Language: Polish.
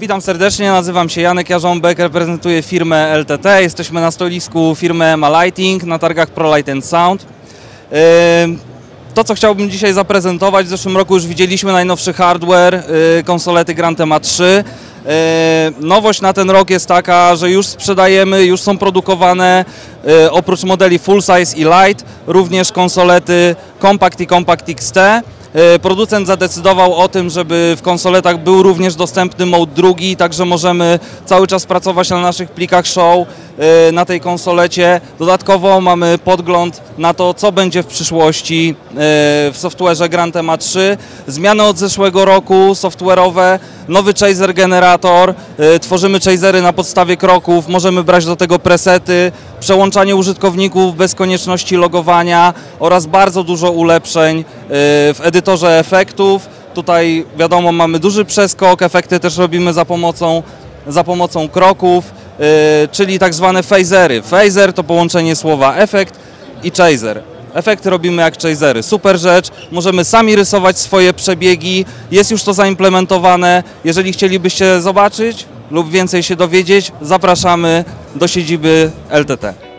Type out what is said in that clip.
Witam serdecznie, nazywam się Janek Jarząbek, reprezentuję firmę LTT. Jesteśmy na stoisku firmy MALighting na targach Pro Light & Sound. To, co chciałbym dzisiaj zaprezentować, w zeszłym roku już widzieliśmy najnowszy hardware, konsolety grandMA3. Nowość na ten rok jest taka, że już sprzedajemy, już są produkowane oprócz modeli Full Size i Light, również konsolety Compact i Compact XT. Producent zadecydował o tym, żeby w konsoletach był również dostępny mode drugi, także możemy cały czas pracować na naszych plikach show na tej konsolecie. Dodatkowo mamy podgląd na to, co będzie w przyszłości w software'ze grandMA3. Zmiany od zeszłego roku software'owe, nowy chaser generator, tworzymy chasery na podstawie kroków, możemy brać do tego presety, przełączanie użytkowników bez konieczności logowania oraz bardzo dużo ulepszeń w edytorze efektów. Tutaj wiadomo, mamy duży przeskok, efekty też robimy za pomocą kroków, czyli tak zwane phasery. Phaser to połączenie słowa efekt i chaser. Efekty robimy jak chasery. Super rzecz, możemy sami rysować swoje przebiegi, jest już to zaimplementowane. Jeżeli chcielibyście zobaczyć lub więcej się dowiedzieć, zapraszamy do siedziby LTT.